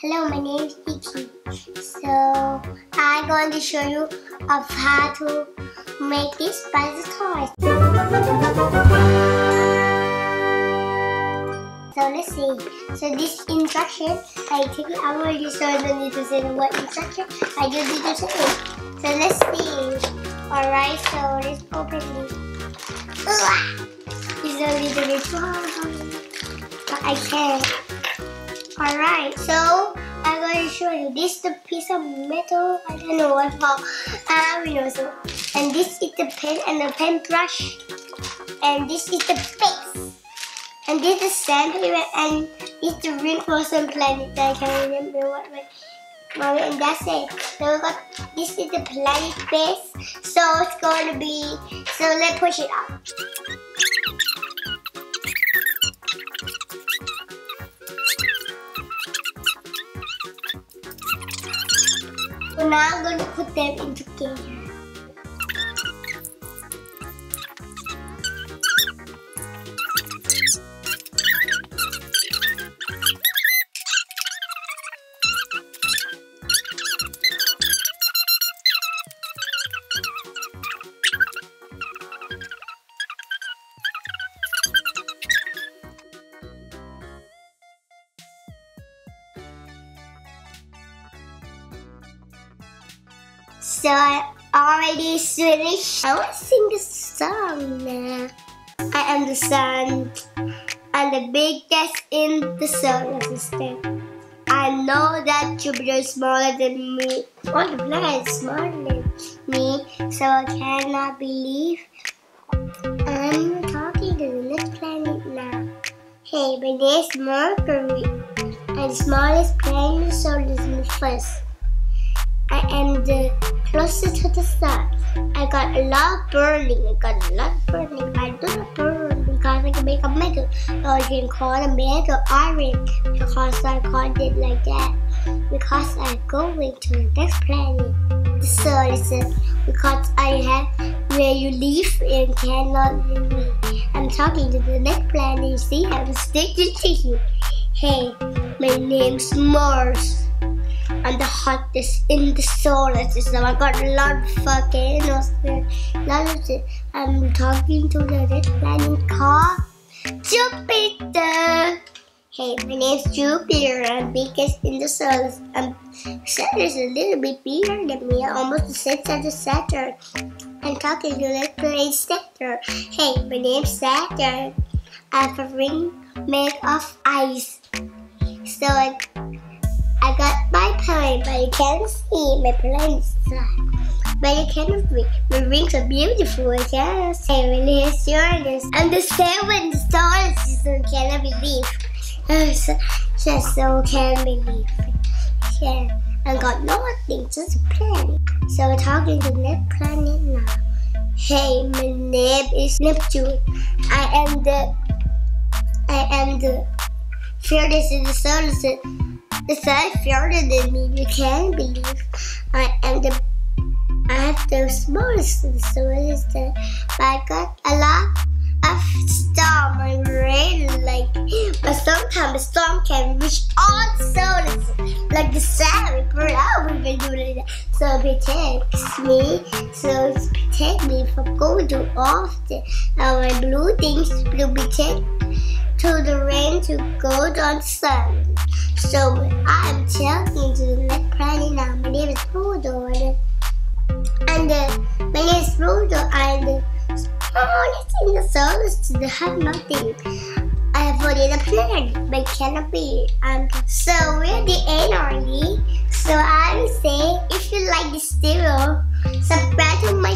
Hello, my name is Vicky. So I'm going to show you of how to make this by the toys. So let's see. So this instruction, I take it already, so I don't need to say what instruction. I just need to say it. So let's see. Alright, so let's open this. It's a little bit hard, but I can. Alright, so I'm going to show you. This is the piece of metal. I don't know what for. We know so. And this is the pen and the pen brush. And this is the base. And this is the sand paper. And this is the reinforcement planet. I can't remember what my mom and that's it. So we got this is the planet base. So it's going to be. So let's push it up. So now I'm going to put them in together. So I already finished. I want to sing the song now. I am the sun, and the biggest in the solar system. I know that Jupiter is smaller than me. Oh, the planet is smaller than me, so I cannot believe I'm talking to the next planet now. Hey, my name is Mercury, and the smallest planet in the solar system is first. I am the closest to the sun. I got a lot of burning. I do not burn because I can make a metal. Or you can call a metal orange because I called it like that. Because I'm going to the next planet. So listen, because I have where you live and cannot leave me. I'm talking to the next planet. You see, I'm sticking to you. Hey, my name's Mars. And the hottest in the solar system. I got a lot of volcanoes there. I'm talking to the red planet called Jupiter. Hey, my name's Jupiter. I'm biggest in the solar system. Saturn is a little bit bigger than me. Almost the same size as Saturn. I'm talking to the red planet Saturn. Hey, my name's Saturn. I have a ring made of ice. So I got my planet, but you can't see my planet inside. But you cannot read. My rings are beautiful, yes. Hey, my name is Uranus. I'm the seventh star system. Cannot believe. So can't believe. Yeah. I got nothing, just a planet. So we're talking to the next planet now. Hey, my name is Neptune. I am the fiercest in the solar system. It's not further than me, you can't believe. I have the smallest in the solar system, but I got a lot of storm and rain, like, but sometimes a storm can reach all the solar system, like the sun, we burn out, we can do like that. So it protects me, so it protects me from going to all of the our blue things will protect to the rain to go down the sun. So I'm talking to the next planet now. My name is Pluto, and my name is Pluto. I'm the smallest in the solar system. I have nothing. I have only the planet, but cannot be. So we're the end already. So I will say, if you like this video, subscribe to my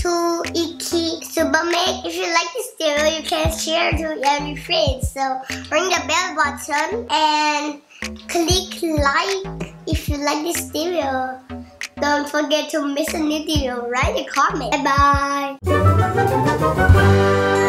to Iki Superman. If you like this video, you can share to your friends. So ring the bell button and click like if you like this video. Don't forget to miss a new video. Write a comment. Bye bye.